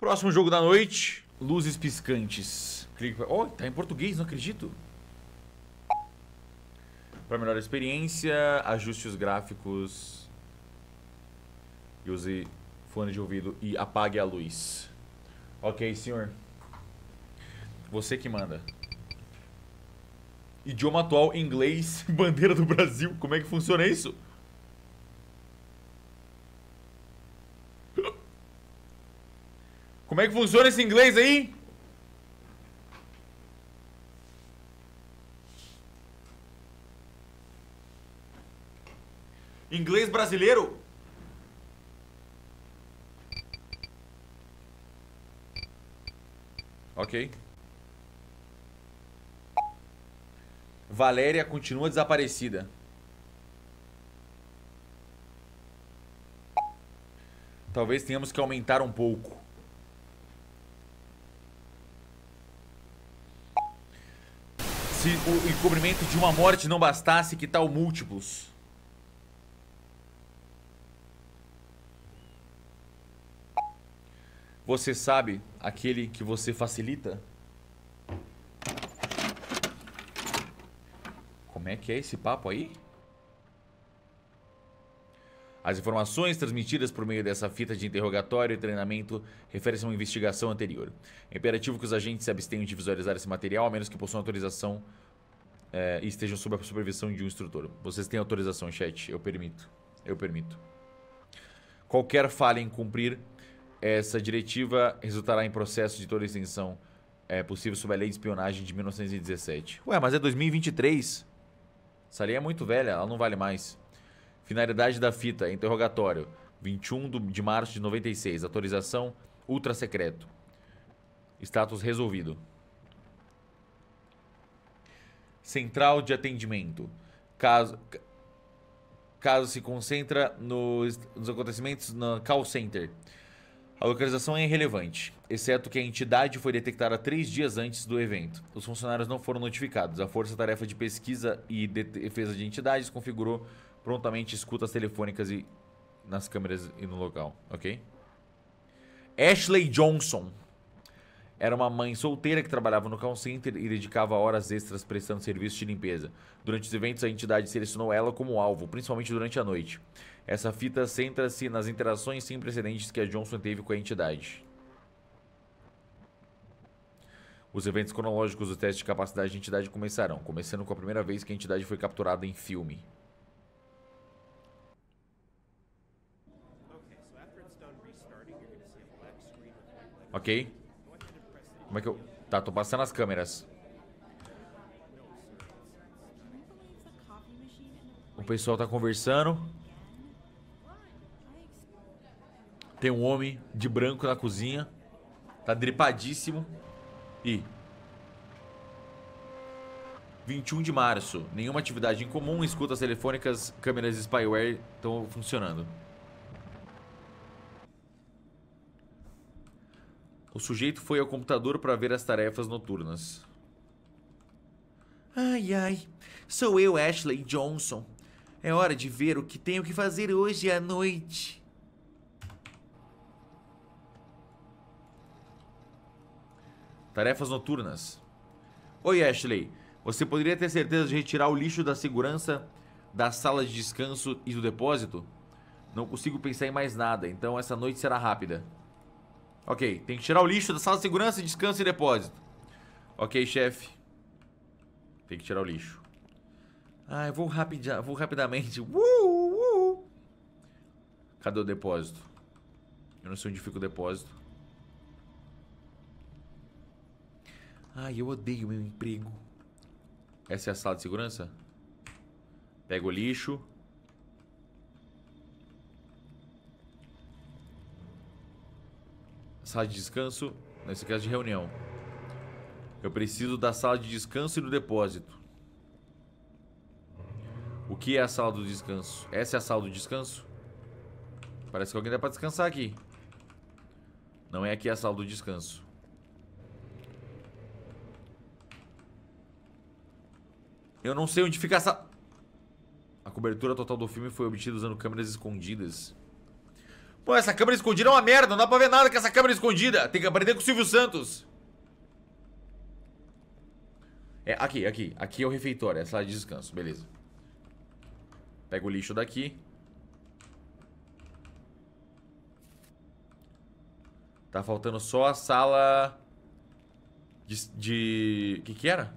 Próximo jogo da noite, Luzes Piscantes. Oh, tá em português, não acredito. Para melhor experiência, ajuste os gráficos, use fone de ouvido e apague a luz. Ok, senhor. Você que manda. Idioma atual, inglês, bandeira do Brasil. Como é que funciona isso? Como é que funciona esse inglês aí? Inglês brasileiro? Ok. Valéria continua desaparecida. Talvez tenhamos que aumentar um pouco. Se o encobrimento de uma morte não bastasse, que tal múltiplos? Você sabe aquele que você facilita? Como é que é esse papo aí? As informações transmitidas por meio dessa fita de interrogatório e treinamento referem-se a uma investigação anterior. É imperativo que os agentes se abstenham de visualizar esse material, a menos que possuam autorização e estejam sob a supervisão de um instrutor. Vocês têm autorização, chat? Eu permito. Eu permito. Qualquer falha em cumprir essa diretiva resultará em processo de toda extensão possível sob a lei de espionagem de 1917. Ué, mas é 2023? Essa lei é muito velha, ela não vale mais. Finalidade da fita, interrogatório. 21 de março de 96. Autorização, ultra secreto. Status resolvido. Central de atendimento. Caso se concentra nos acontecimentos na call center. A localização é irrelevante, exceto que a entidade foi detectada 3 dias antes do evento. Os funcionários não foram notificados. A força-tarefa de pesquisa e defesa de entidades configurou prontamente escutas telefônicas e nas câmeras e no local, ok? Ashley Johnson era uma mãe solteira que trabalhava no call center e dedicava horas extras prestando serviço de limpeza. Durante os eventos, a entidade selecionou ela como alvo, principalmente durante a noite. Essa fita centra-se nas interações sem precedentes que a Johnson teve com a entidade. Os eventos cronológicos do teste de capacidade de entidade começarão, começando com a primeira vez que a entidade foi capturada em filme. Ok? Como é que eu... Tá, tô passando as câmeras. O pessoal tá conversando. Tem um homem de branco na cozinha. Tá dripadíssimo. E... 21 de março. Nenhuma atividade incomum. Escutas telefônicas, câmeras e spyware estão funcionando. O sujeito foi ao computador para ver as tarefas noturnas. Ai, ai. Sou eu, Ashley Johnson. É hora de ver o que tenho que fazer hoje à noite. Tarefas noturnas. Oi, Ashley. Você poderia ter certeza de retirar o lixo da segurança da sala de descanso e do depósito? Não consigo pensar em mais nada, então essa noite será rápida. Ok, tem que tirar o lixo da sala de segurança, descanso e depósito. Ok, chefe. Tem que tirar o lixo. Ah, eu vou rapidamente. Cadê o depósito? Eu não sei onde fica o depósito. Ai, eu odeio meu emprego. Essa é a sala de segurança? Pega o lixo. Sala de descanso, nesse caso de reunião. Eu preciso da sala de descanso e do depósito. O que é a sala do descanso? Essa é a sala do descanso? Parece que alguém dá pra descansar aqui. Não é aqui a sala do descanso. Eu não sei onde fica a sala. A cobertura total do filme foi obtida usando câmeras escondidas. Pô, essa câmera escondida é uma merda. Não dá pra ver nada com essa câmera escondida. Tem que aprender com o Silvio Santos. É, aqui, aqui. Aqui é o refeitório, é a sala de descanso. Beleza. Pega o lixo daqui. Tá faltando só a sala... de... que era?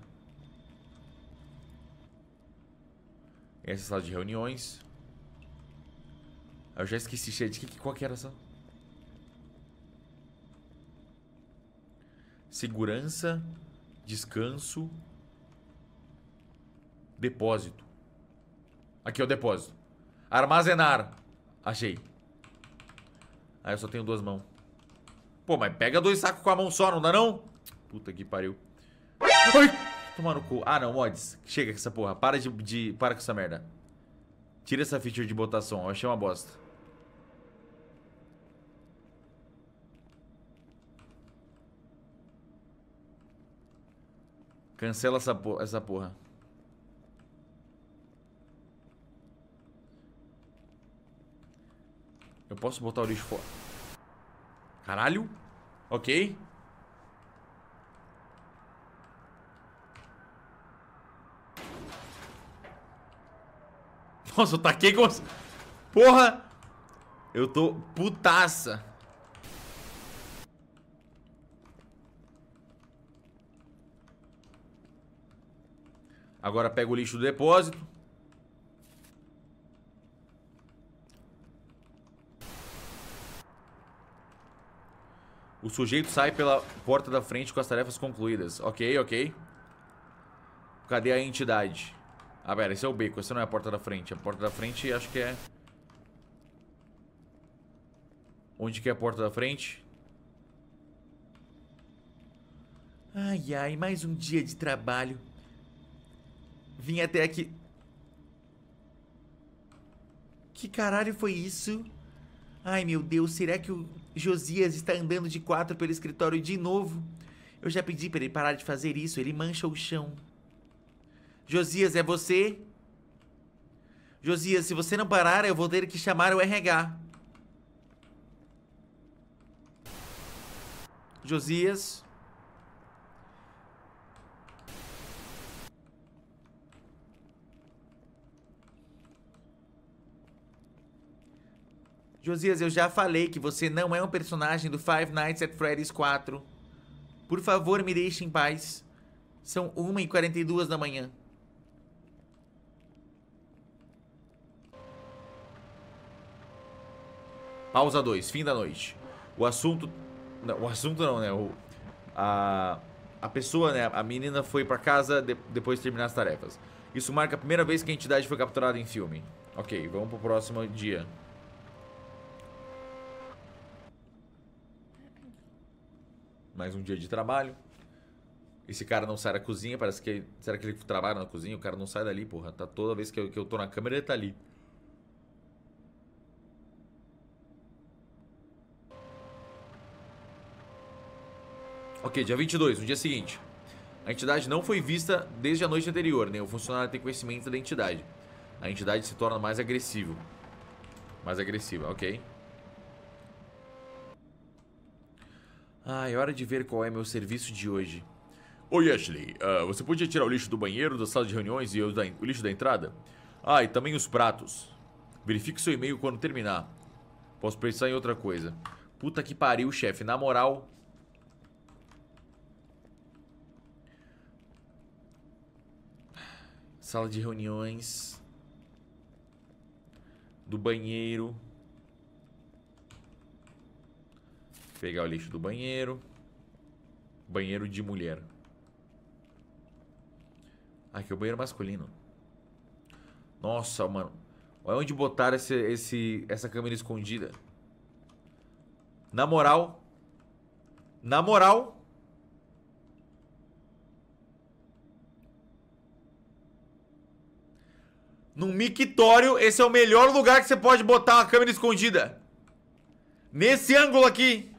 Essa é a sala de reuniões. Eu já esqueci, gente. Qual que era essa? Segurança. Descanso. Depósito. Aqui é o depósito. Armazenar. Achei. Ah, eu só tenho duas mãos. Pô, mas pega dois sacos com a mão só, não dá não? Puta que pariu. Ai! Tomar no cu. Ah, não, mods. Chega com essa porra. Para com essa merda. Tira essa feature de botar som. Eu achei uma bosta. Cancela essa porra. Eu posso botar o lixo fora. Caralho. Ok. Nossa, eu taquei com... Porra! Eu tô putaça. Agora pega o lixo do depósito. O sujeito sai pela porta da frente com as tarefas concluídas. Ok, ok. Cadê a entidade? Ah, pera, esse é o beco, essa não é a porta da frente. A porta da frente acho que é... Onde que é a porta da frente? Ai, ai, mais um dia de trabalho. Vim até aqui. Que caralho foi isso? Ai, meu Deus, será que o Josias está andando de quatro pelo escritório de novo? Eu já pedi para ele parar de fazer isso, ele mancha o chão. Josias, é você? Josias, se você não parar, eu vou ter que chamar o RH. Josias. Josias, eu já falei que você não é um personagem do Five Nights at Freddy's 4. Por favor, me deixe em paz. São 1h42 da manhã. Pausa 2, fim da noite. O assunto... Não, o assunto não, né? A pessoa, né? A menina foi pra casa depois de terminar as tarefas. Isso marca a primeira vez que a entidade foi capturada em filme. Ok, vamos pro próximo dia. Mais um dia de trabalho. Esse cara não sai da cozinha, parece que... Será que ele trabalha na cozinha? O cara não sai dali, porra. Tá toda vez que eu tô na câmera, ele tá ali. Ok, dia 22, no dia seguinte. A entidade não foi vista desde a noite anterior, né? O funcionário tem conhecimento da entidade. A entidade se torna mais agressiva. Mais agressiva, ok. Ah, é hora de ver qual é meu serviço de hoje. Oi, Ashley. Você podia tirar o lixo do banheiro, da sala de reuniões e o lixo da entrada? Ah, e também os pratos. Verifique seu e-mail quando terminar. Posso pensar em outra coisa. Puta que pariu, chefe. Na moral... Sala de reuniões. Do banheiro. Pegar o lixo do banheiro. Banheiro de mulher. Aqui é o banheiro masculino. Nossa, mano. Olha onde botaram essa câmera escondida. Na moral. Na moral. Num mictório, esse é o melhor lugar que você pode botar uma câmera escondida. Nesse ângulo aqui.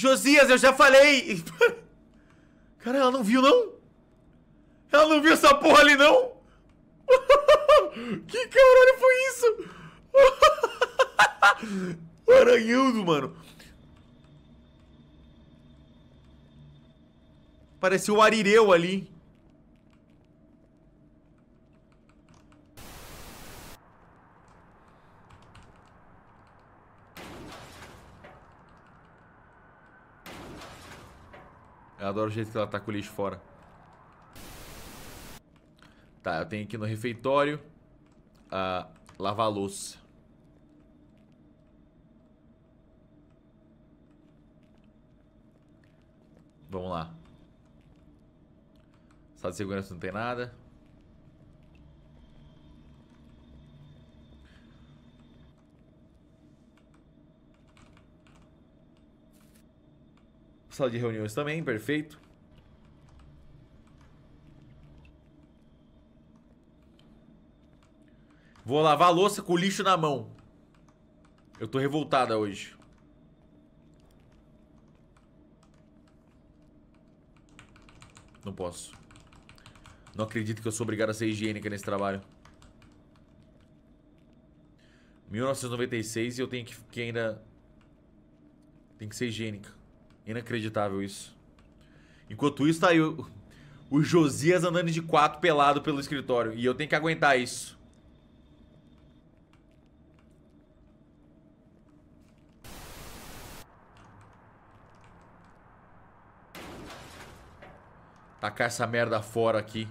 Josias, eu já falei! Cara, ela não viu, não? Ela não viu essa porra ali, não? Que caralho foi isso? Aranhudo, mano. Pareceu o arireu ali. Eu adoro o jeito que ela tá com o lixo fora. Tá, eu tenho aqui no refeitório lavar a louça. Vamos lá. Sala de segurança não tem nada. Sala de reuniões também, perfeito. Vou lavar a louça com o lixo na mão. Eu tô revoltada hoje. Não posso. Não acredito que eu sou obrigado a ser higiênica nesse trabalho. 1996 e eu tenho que ainda... Tem que ser higiênica. Inacreditável isso. Enquanto isso, tá aí o Josias andando de quatro pelado pelo escritório. E eu tenho que aguentar isso. Tacar essa merda fora aqui.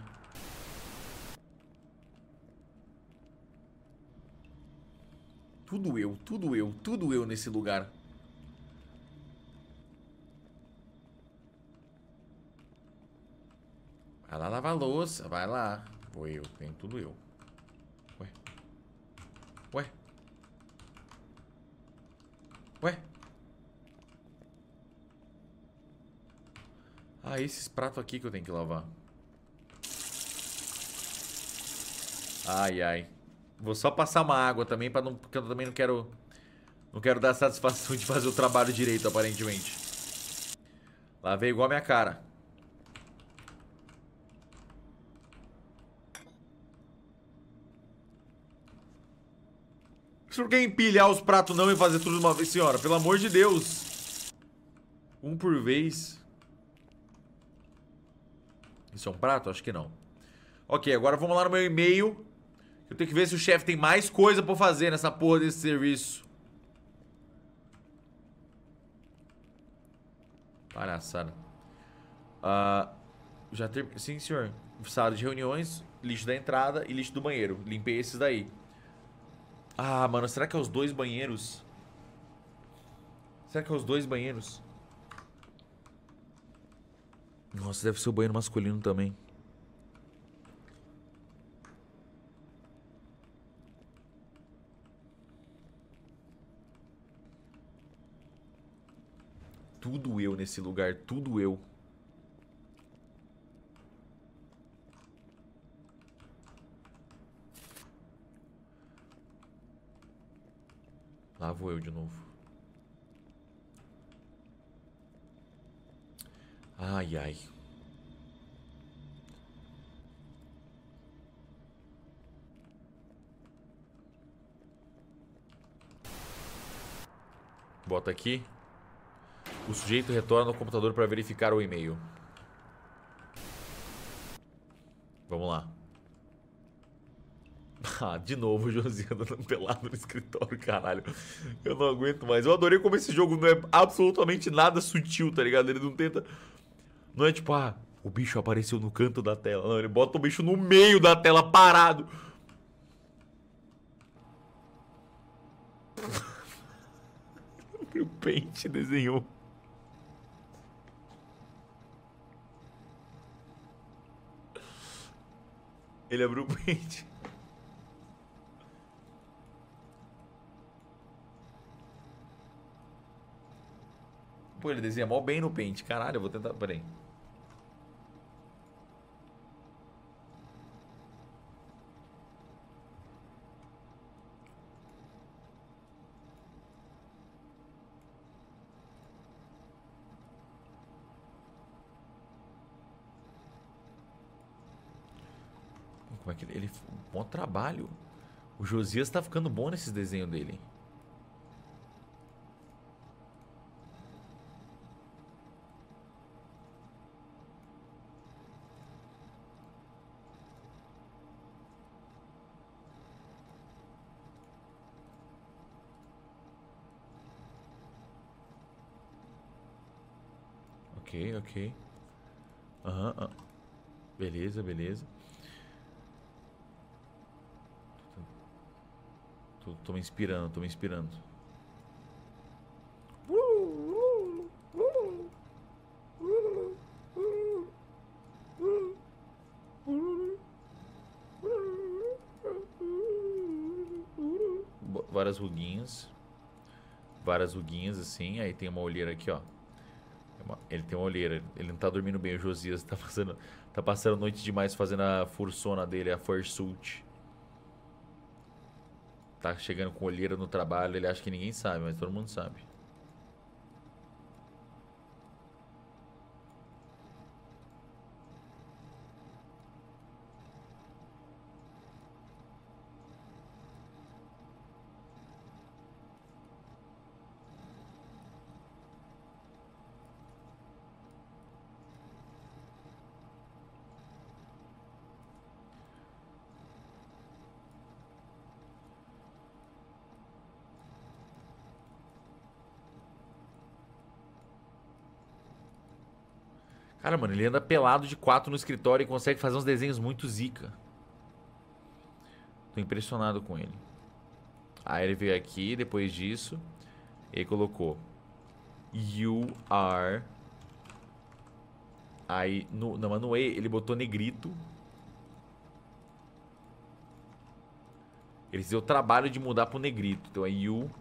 Tudo eu nesse lugar. Vai lá lavar a louça, vai lá. Vou eu, tem tudo eu. Ué. Ah, esses pratos aqui que eu tenho que lavar. Ai, ai. Vou só passar uma água também, pra não, porque eu também não quero... Não quero dar satisfação de fazer o trabalho direito, aparentemente. Lavei igual a minha cara. O senhor quer empilhar os pratos não e fazer tudo de uma vez, senhora? Pelo amor de Deus. Um por vez... Isso é um prato? Acho que não. Ok, agora vamos lá no meu e-mail. Eu tenho que ver se o chefe tem mais coisa pra fazer nessa porra desse serviço. Palhaçada. Já terminei. Sim, senhor. Sala de reuniões, lixo da entrada e lixo do banheiro. Limpei esses daí. Ah, mano, será que é os dois banheiros? Será que é os dois banheiros? Nossa, deve ser o banheiro masculino também. Tudo eu nesse lugar, tudo eu. Lá vou eu de novo. Ai, ai. Bota aqui. O sujeito retorna ao computador para verificar o e-mail. Vamos lá. Ah, de novo o Josias andando pelado no escritório, caralho. Eu não aguento mais. Eu adorei como esse jogo não é absolutamente nada sutil, tá ligado? Ele não tenta... Não é tipo, ah, o bicho apareceu no canto da tela. Não, ele bota o bicho no meio da tela, parado. O pente desenhou. Ele abriu o pente. Pô, ele desenha mó bem no pente. Caralho, eu vou tentar... Peraí. que ele um bom trabalho. O Josias tá ficando bom nesses desenhos dele. Ok, ok. Uhum. Beleza, beleza. Tô me inspirando, tô me inspirando. Várias ruguinhas assim. Aí tem uma olheira aqui, ó. Ele tem uma olheira, ele não tá dormindo bem. O Josias tá passando noite demais fazendo a fursona dele, a fursuit. Tá chegando com olheira no trabalho, ele acha que ninguém sabe, mas todo mundo sabe. Cara, mano, ele anda pelado de 4 no escritório e consegue fazer uns desenhos muito zica. Tô impressionado com ele. Aí ele veio aqui, depois disso, ele colocou You are. Aí, no E, ele botou negrito. Ele deu o trabalho de mudar pro negrito. Então é You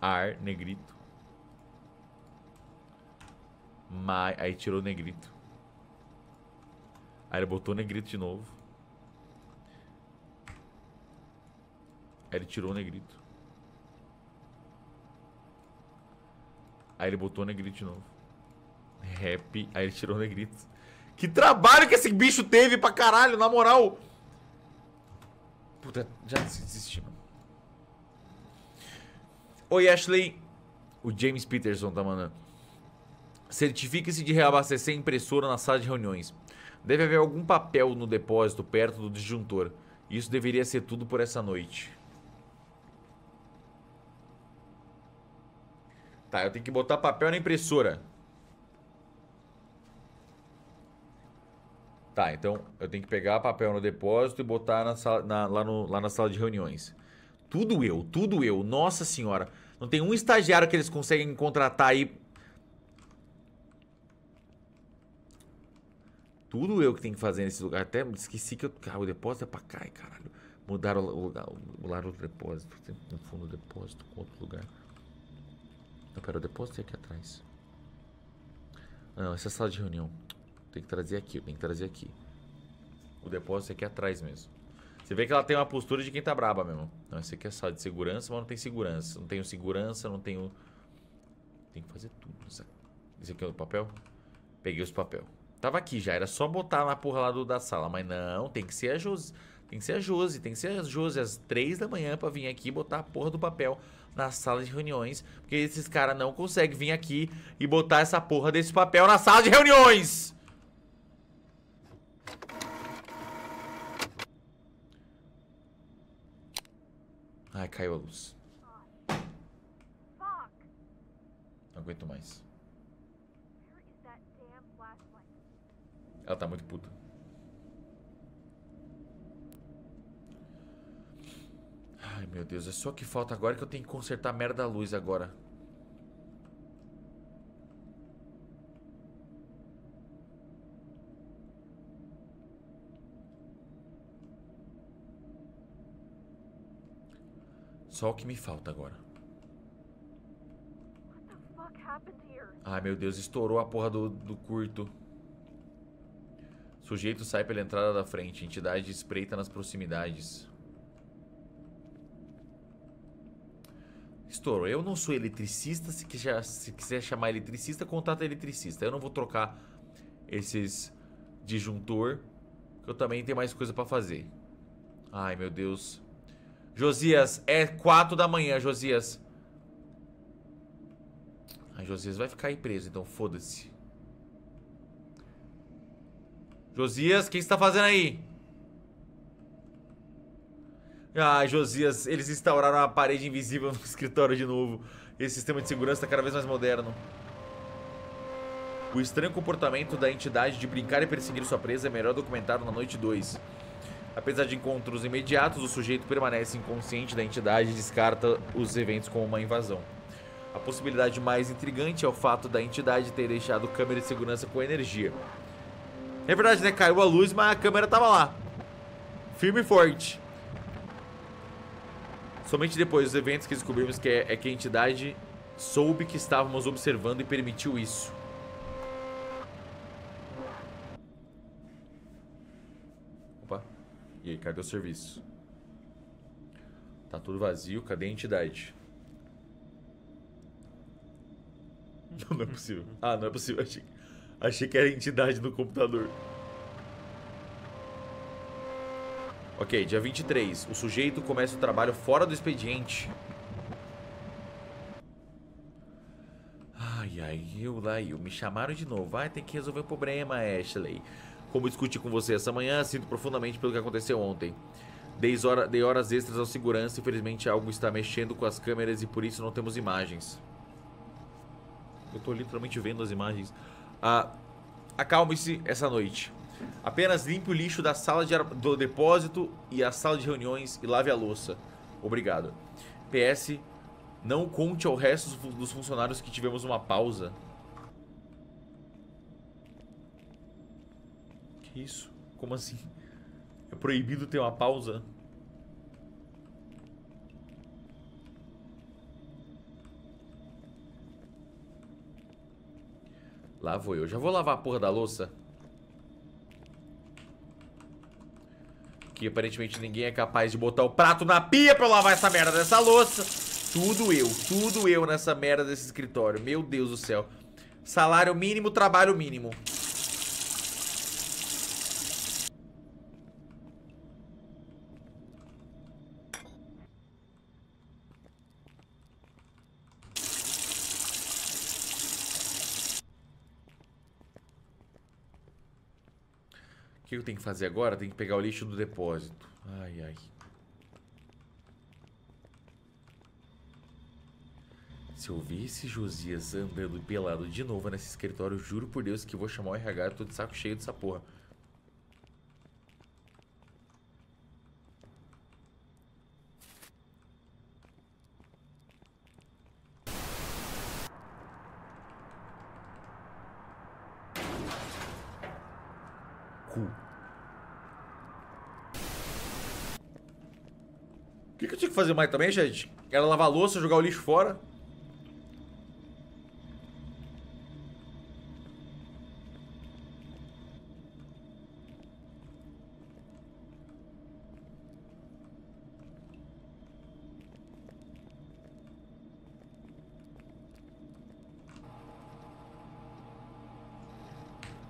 are negrito. Mas aí tirou o negrito. Aí ele botou o negrito de novo. Aí ele tirou o negrito. Aí ele botou o negrito de novo. Happy. Aí ele tirou o negrito. Que trabalho que esse bicho teve pra caralho, na moral. Puta, já desisti, mano. Oi, Ashley. O James Peterson tá mandando. Certifique-se de reabastecer a impressora na sala de reuniões. Deve haver algum papel no depósito perto do disjuntor. Isso deveria ser tudo por essa noite. Tá, eu tenho que botar papel na impressora. Tá, então eu tenho que pegar papel no depósito e botar na sala, lá na sala de reuniões. Tudo eu, tudo eu. Nossa senhora. Não tem um estagiário que eles conseguem contratar aí... Tudo eu que tenho que fazer nesse lugar. Até esqueci que eu... Ah, o depósito é pra cá, caralho. Mudaram o lugar do depósito. No fundo do depósito, com outro lugar. Não, pera, o depósito é aqui atrás. Não, essa é a sala de reunião. Tem que trazer aqui, eu tenho que trazer aqui. O depósito é aqui atrás mesmo. Você vê que ela tem uma postura de quem tá braba mesmo. Não, essa aqui é a sala de segurança, mas não tem segurança. Não tenho segurança, não tenho... Tem que fazer tudo. Esse aqui é o papel? Peguei os papel. Tava aqui já, era só botar na porra lá da sala. Mas não, tem que ser a Josi. Tem que ser a Josi, tem que ser a Josi às 3 da manhã pra vir aqui e botar a porra do papel na sala de reuniões. Porque esses caras não conseguem vir aqui e botar essa porra desse papel na sala de reuniões. Ai, caiu a luz. Não aguento mais. Ela tá muito puta. Ai, meu Deus. É só o que falta agora que eu tenho que consertar a merda da luz agora. Só o que me falta agora. Ai, meu Deus. Estourou a porra do curto. Sujeito sai pela entrada da frente. Entidade espreita nas proximidades. Estouro. Eu não sou eletricista. Se quiser chamar eletricista, contata eletricista. Eu não vou trocar esses disjuntor que eu também tenho mais coisa pra fazer. Ai, meu Deus. Josias, é 4 da manhã, Josias. Ai, Josias vai ficar aí preso, então foda-se. Josias, o que você tá fazendo aí? Ai, Josias, eles instauraram a parede invisível no escritório de novo. Esse sistema de segurança tá cada vez mais moderno. O estranho comportamento da entidade de brincar e perseguir sua presa é melhor documentado na noite 2. Apesar de encontros imediatos, o sujeito permanece inconsciente da entidade e descarta os eventos como uma invasão. A possibilidade mais intrigante é o fato da entidade ter deixado câmera de segurança com energia. É verdade, né? Caiu a luz, mas a câmera tava lá. Firme e forte. Somente depois dos eventos que descobrimos que que a entidade soube que estávamos observando e permitiu isso. Opa. E aí, cadê o serviço? Tá tudo vazio, cadê a entidade? Não é possível. Ah, não é possível. Achei que era a entidade no computador. Ok, dia 23. O sujeito começa o trabalho fora do expediente. Ai, ai, eu me chamaram de novo. Ai, tem que resolver o problema, Ashley. Como discuti com você essa manhã, sinto profundamente pelo que aconteceu ontem. Dei horas extras ao segurança. Infelizmente, algo está mexendo com as câmeras e por isso não temos imagens. Eu tô literalmente vendo as imagens. Ah, acalme-se essa noite. Apenas limpe o lixo da sala do depósito e a sala de reuniões e lave a louça. Obrigado. PS, não conte ao resto dos funcionários que tivemos uma pausa. Que isso? Como assim? É proibido ter uma pausa? Lá vou eu. Já vou lavar a porra da louça. Que aparentemente ninguém é capaz de botar o prato na pia pra eu lavar essa merda dessa louça. Tudo eu nessa merda desse escritório. Meu Deus do céu. Salário mínimo, trabalho mínimo. O que eu tenho que fazer agora? Tenho que pegar o lixo do depósito. Ai, ai. Se eu ver esse Josias andando pelado de novo nesse escritório, eu juro por Deus que vou chamar o RH. Eu tô de saco cheio dessa porra. O que eu tinha que fazer mais também, gente? Era lavar a louça, jogar o lixo fora.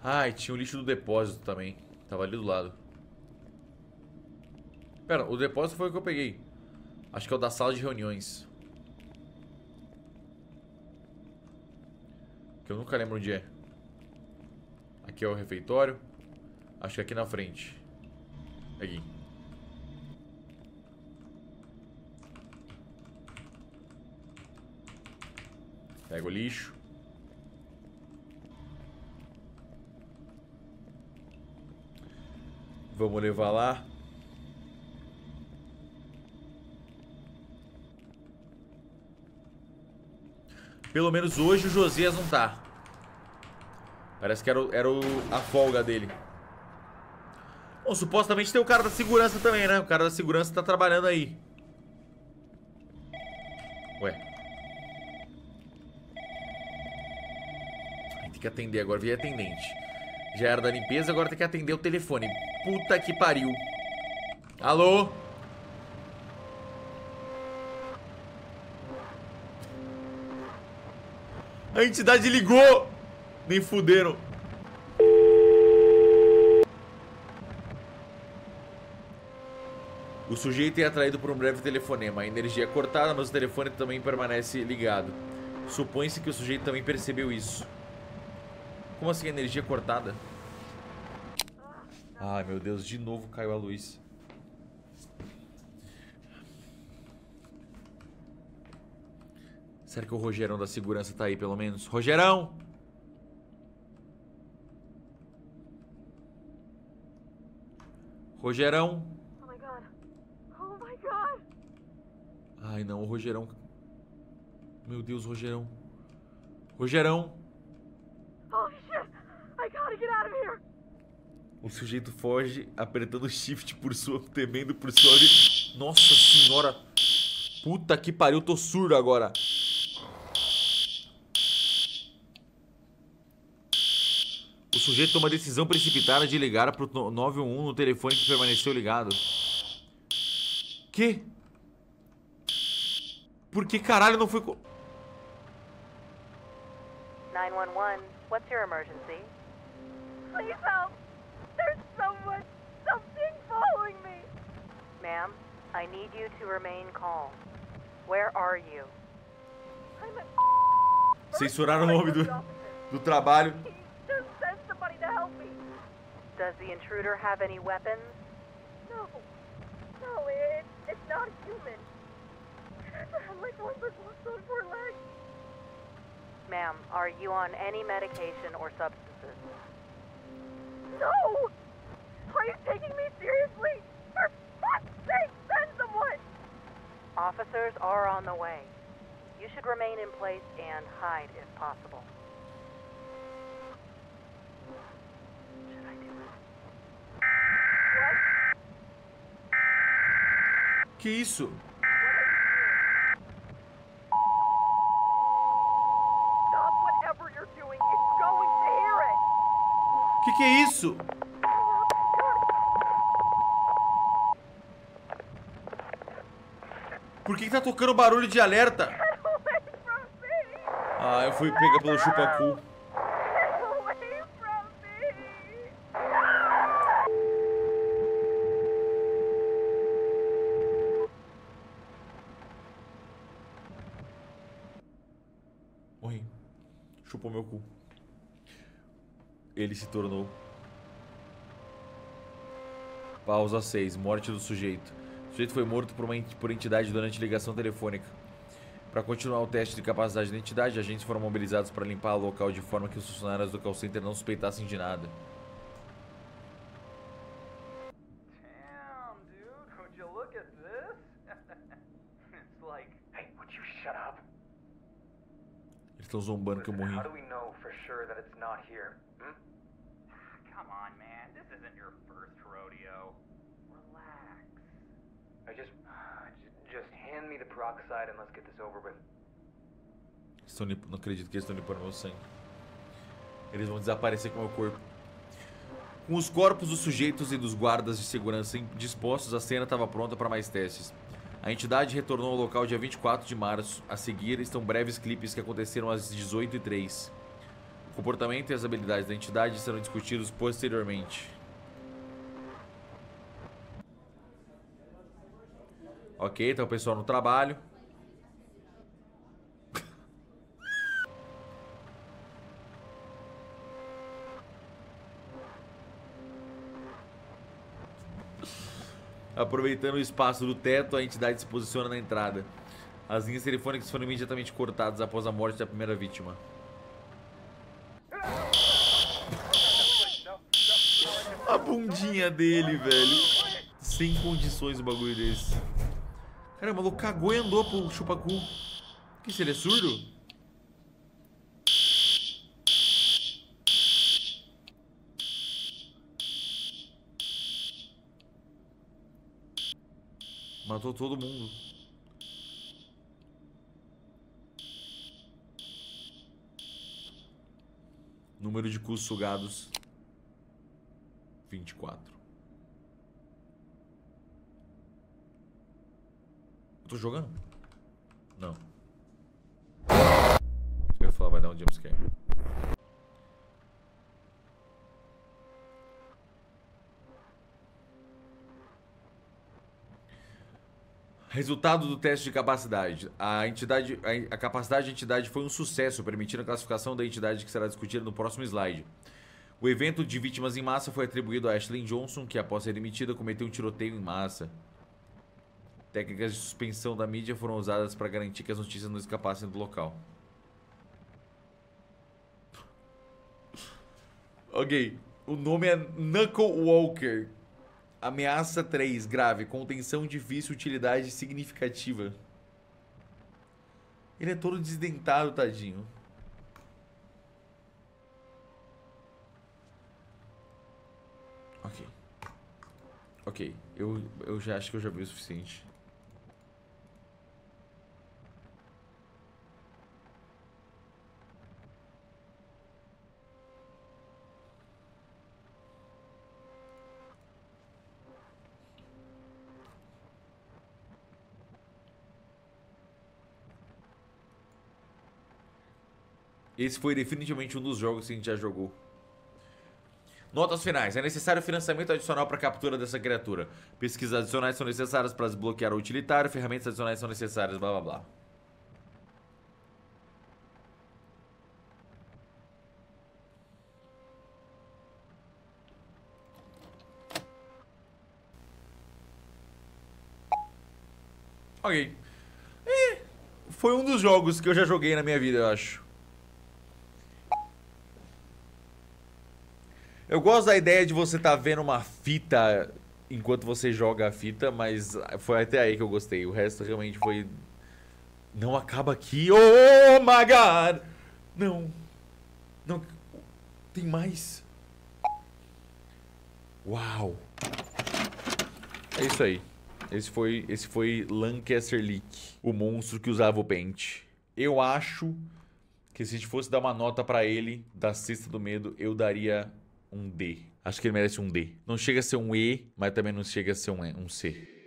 Ai, tinha o lixo do depósito também. Tava ali do lado. Pera, o depósito foi o que eu peguei. Acho que é o da sala de reuniões. Que eu nunca lembro onde é. Aqui é o refeitório. Acho que é aqui na frente. Aqui. Pega o lixo. Vamos levar lá. Pelo menos hoje o Josias não tá. Parece que era a folga dele. Bom, supostamente tem o cara da segurança também, né? O cara da segurança tá trabalhando aí. Ué. Tem que atender agora, via atendente. Já era da limpeza, agora tem que atender o telefone. Puta que pariu. Alô? A entidade ligou! Nem fuderam. O sujeito é atraído por um breve telefonema. A energia é cortada, mas o telefone também permanece ligado. Supõe-se que o sujeito também percebeu isso. Como assim, energia cortada? Ai, meu Deus, de novo caiu a luz. Será que o Rogerão da segurança tá aí, pelo menos? Rogerão! Rogerão! Oh my God. Oh my God. Ai não, o Rogerão. Meu Deus, Rogerão. Rogerão! Oh shit! I gotta get out of here! O sujeito foge apertando shift por sua, temendo por sua. Nossa senhora! Puta que pariu, eu tô surdo agora! O sujeito toma a decisão precipitada de ligar pro 911 no telefone que permaneceu ligado. Que? Por que caralho não foi... 911, what's your emergency? Please help! There's someone, something following me! Ma'am, I need you to remain calm. Where are you? I'm a... Censuraram o nome do trabalho. Does the intruder have any weapons? No. No, it's not a human. I'm like one with on four legs. Ma'am, are you on any medication or substances? No! Are you taking me seriously? For fuck's sake, send someone! Officers are on the way. You should remain in place and hide if possible. Que isso? Que é isso? Por que tá tocando barulho de alerta? Ah, eu fui pega pelo chupacu. Chupou meu cu. Ele se tornou. Pausa 6. Morte do sujeito. O sujeito foi morto por entidade durante ligação telefônica. Para continuar o teste de capacidade de identidade, agentes foram mobilizados para limpar o local de forma que os funcionários do call center não suspeitassem de nada. Estão zombando que eu morri. Não acredito que eles estão limpando meu sangue. Eles vão desaparecer com meu corpo. Com os corpos dos sujeitos e dos guardas de segurança dispostos, a cena estava pronta para mais testes. A entidade retornou ao local dia 24 de março. A seguir estão breves clipes que aconteceram às 18h03. O comportamento e as habilidades da entidade serão discutidos posteriormente. Ok, tá o pessoal no trabalho. Aproveitando o espaço do teto, a entidade se posiciona na entrada. As linhas telefônicas foram imediatamente cortadas após a morte da primeira vítima. A bundinha dele, velho. Sem condições o bagulho desse. Cara, o maluco cagou e andou pro chupacu. Que se ele é surdo? Matou todo mundo. Número de cus sugados: 24. Eu tô jogando? Não. Eu ia falar, vai dar um jumpscare. Resultado do teste de capacidade. A capacidade da entidade foi um sucesso, permitindo a classificação da entidade que será discutida no próximo slide. O evento de vítimas em massa foi atribuído a Ashley Johnson, que após ser demitida cometeu um tiroteio em massa. Técnicas de suspensão da mídia foram usadas para garantir que as notícias não escapassem do local. Ok, o nome é Knuckle Walker. Ameaça 3, grave, contenção difícil, utilidade significativa. Ele é todo desdentado, tadinho. Ok. Ok, eu já acho que eu já vi o suficiente. Esse foi definitivamente um dos jogos que a gente já jogou. Notas finais. É necessário financiamento adicional para a captura dessa criatura. Pesquisas adicionais são necessárias para desbloquear o utilitário. Ferramentas adicionais são necessárias, blá blá blá. Ok. Foi um dos jogos que eu já joguei na minha vida, eu acho. Eu gosto da ideia de você estar vendo uma fita enquanto você joga a fita, mas foi até aí que eu gostei. O resto realmente foi... Não acaba aqui. Oh my God! Não. Não. Tem mais? Uau. É isso aí. Esse foi Lancaster Leak. O monstro que usava o pente. Eu acho que se a gente fosse dar uma nota pra ele da Cesta do Medo, eu daria... um D. Acho que ele merece um D. Não chega a ser um E, mas também não chega a ser um C.